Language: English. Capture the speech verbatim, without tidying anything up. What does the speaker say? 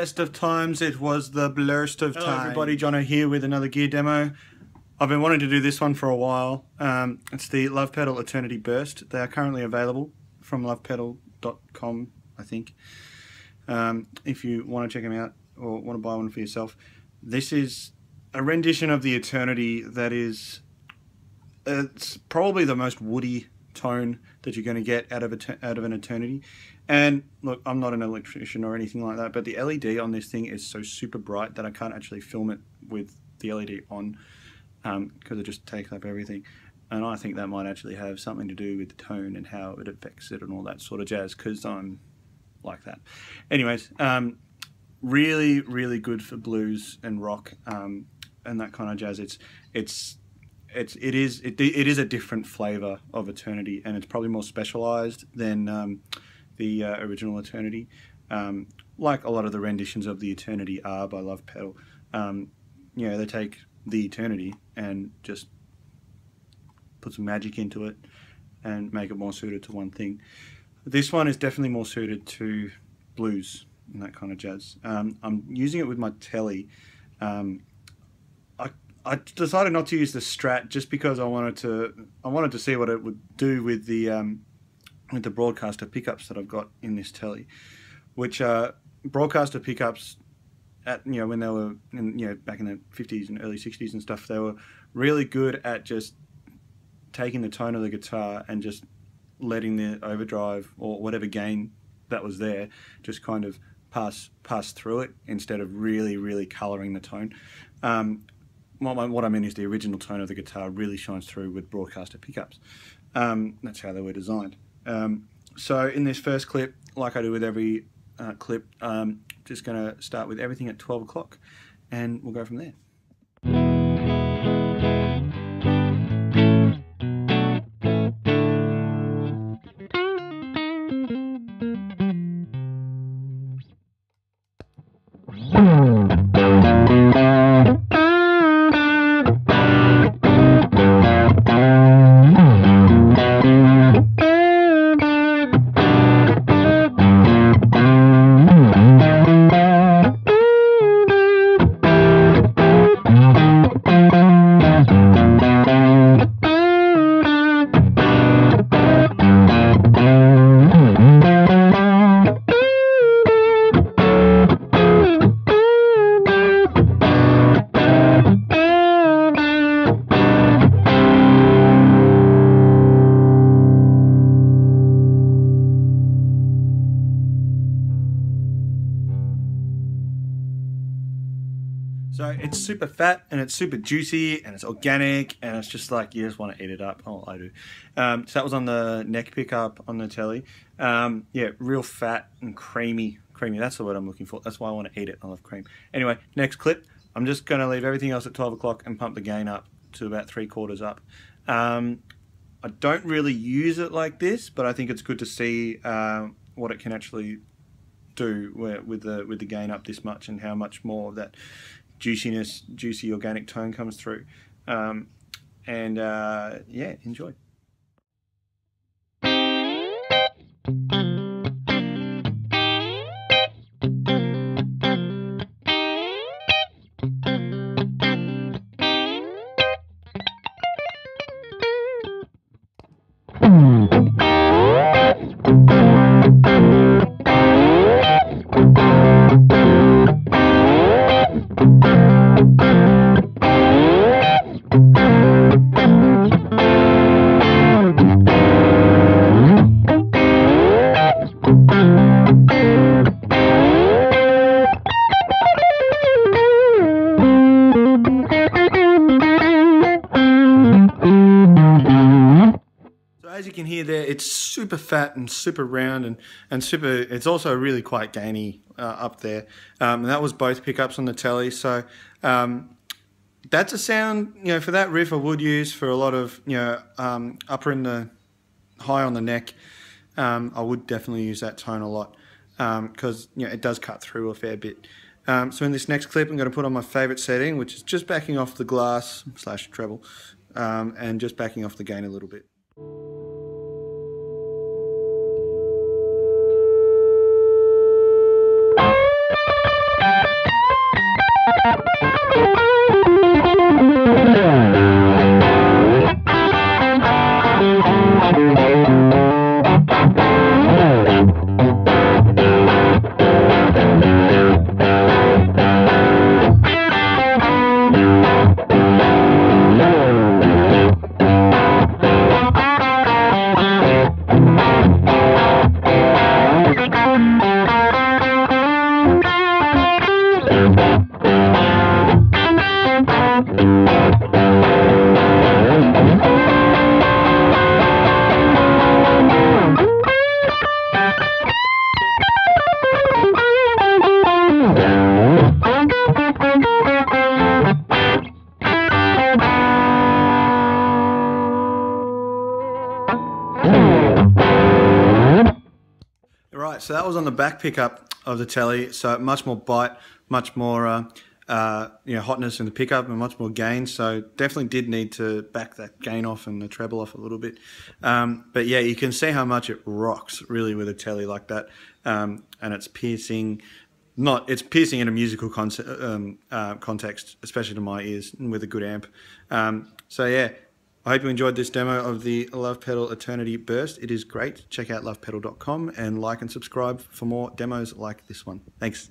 best of times, it was the blurst of times. Hello everybody, Jono here with another gear demo. I've been wanting to do this one for a while. Um, it's the Lovepedal Eternity Burst. They are currently available from lovepedal dot com, I think. Um, if you want to check them out or want to buy one for yourself. This is a rendition of the Eternity that is it's probably the most woody tone that you're going to get out of a out of an Eternity. And look, I'm not an electrician or anything like that, but the L E D on this thing is so super bright that I can't actually film it with the L E D on um, because it just takes up everything. And I think that might actually have something to do with the tone and how it affects it and all that sort of jazz, because I'm like that. Anyways, um, really, really good for blues and rock um, and that kind of jazz. It's it's It's, it is it, it is a different flavour of Eternity, and it's probably more specialised than um, the uh, original Eternity, um, like a lot of the renditions of the Eternity are by Lovepedal. Um, you know, they take the Eternity and just put some magic into it and make it more suited to one thing. This one is definitely more suited to blues and that kind of jazz. Um, I'm using it with my Tele. Um, I decided not to use the Strat just because I wanted to. I wanted to see what it would do with the um, with the broadcaster pickups that I've got in this Tele, which uh, broadcaster pickups, at you know when they were in, you know back in the fifties and early sixties and stuff, they were really good at just taking the tone of the guitar and just letting the overdrive or whatever gain that was there just kind of pass pass through it instead of really really colouring the tone. Um, What I mean is the original tone of the guitar really shines through with broadcaster pickups. Um, that's how they were designed. Um, so in this first clip, like I do with every uh, clip, um, just going to start with everything at twelve o'clock and we'll go from there. So it's super fat and it's super juicy and it's organic and it's just like you just want to eat it up. Oh, I do. Um, so that was on the neck pickup on the Tele. Um, yeah, real fat and creamy. Creamy, that's the word I'm looking for. That's why I want to eat it. I love cream. Anyway, next clip. I'm just going to leave everything else at twelve o'clock and pump the gain up to about three quarters up. Um, I don't really use it like this, but I think it's good to see uh, what it can actually do with the, with the gain up this much and how much more of that juiciness, juicy organic tone comes through. Um, and uh, yeah, enjoy. As you can hear there, it's super fat and super round and, and super, it's also really quite gainy uh, up there. Um, and that was both pickups on the Tele. So um, that's a sound, you know, for that riff I would use for a lot of, you know, um, upper in the, high on the neck. Um, I would definitely use that tone a lot because, um, you know, it does cut through a fair bit. Um, so in this next clip, I'm going to put on my favourite setting, which is just backing off the glass slash treble um, and just backing off the gain a little bit. So that was on the back pickup of the tele, so much more bite, much more uh, uh, you know, hotness in the pickup and much more gain, so definitely did need to back that gain off and the treble off a little bit. Um, but yeah, you can see how much it rocks really with a tele like that, um, and it's piercing, not, it's piercing in a musical concept, um, uh, context, especially to my ears with a good amp. Um, so yeah, I hope you enjoyed this demo of the Lovepedal Eternity Burst. It is great. Check out lovepedal dot com and like and subscribe for more demos like this one. Thanks.